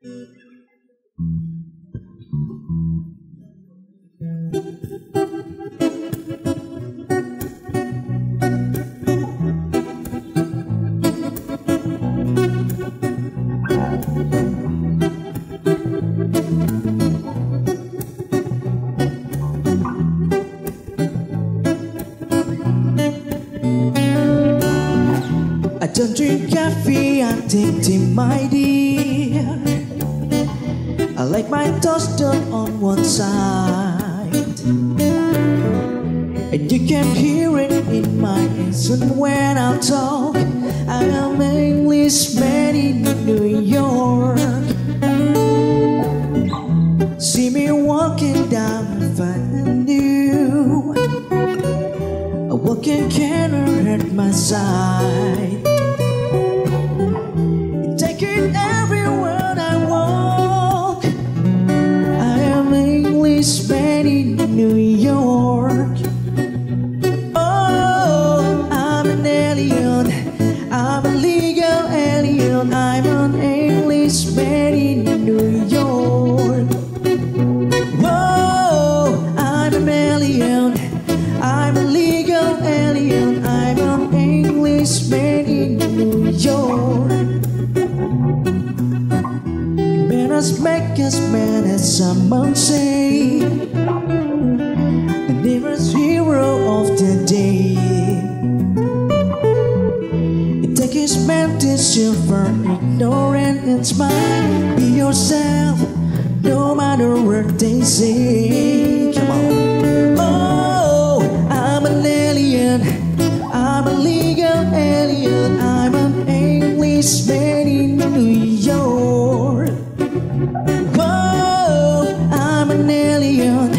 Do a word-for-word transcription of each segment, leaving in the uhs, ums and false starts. I don't drink coffee, I'm addicted, my dear. I like my toast done on one side, and you can hear it in my accent when I talk. I am an Englishman in New York. See me walking down the avenue, a walking cannon at my side. New York. Oh, I'm an alien, I'm a legal alien, I'm an Englishman in New York. Oh, I'm an alien, I'm a legal alien, I'm an Englishman in New York. Man as black as man as someone say, dearest hero of the day. It takes man to silver, ignorant and smile. Be yourself, no matter what they say. Come on. Oh, I'm an alien, I'm a legal alien, I'm an Englishman in New York. Oh, I'm an alien,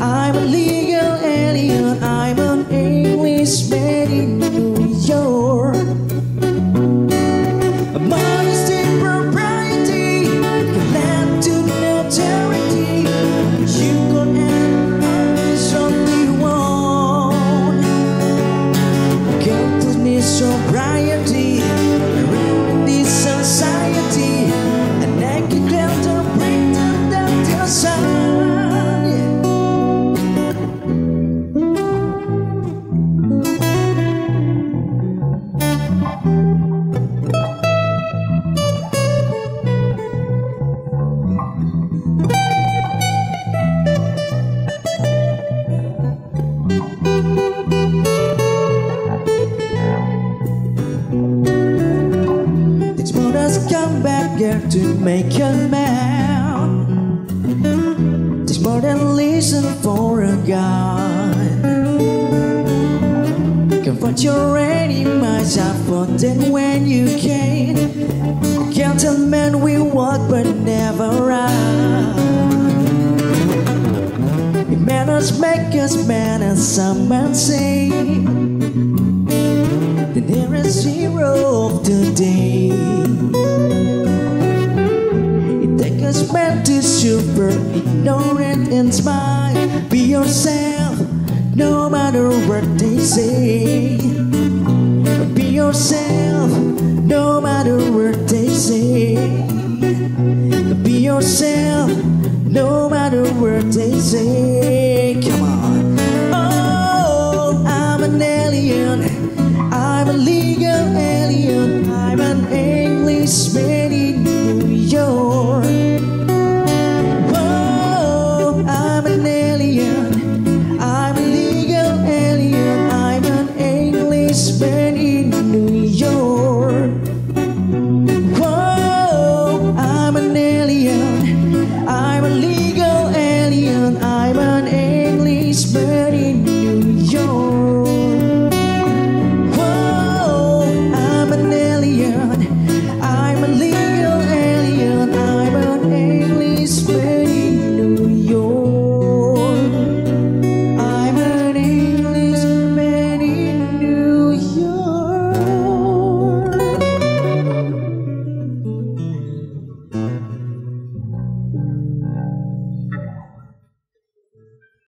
I'm a legal alien, I'm an Englishman in New York. Modesty, propriety, land to notoriety. You can have this only one. Guiltlessness, sobriety, around this society, and I can tell to bring down that sun. It's more as come back here to make a man. It's more than listen for a guy. Comfort your any myself on them when you can. Gentlemen, we walk but never ride. It manners make us man as some men say. The nearest hero of the day. It takes us man to super ignorant and smile. Be yourself, no matter what they say. Be yourself, no matter what they say. Be yourself, no matter what they say.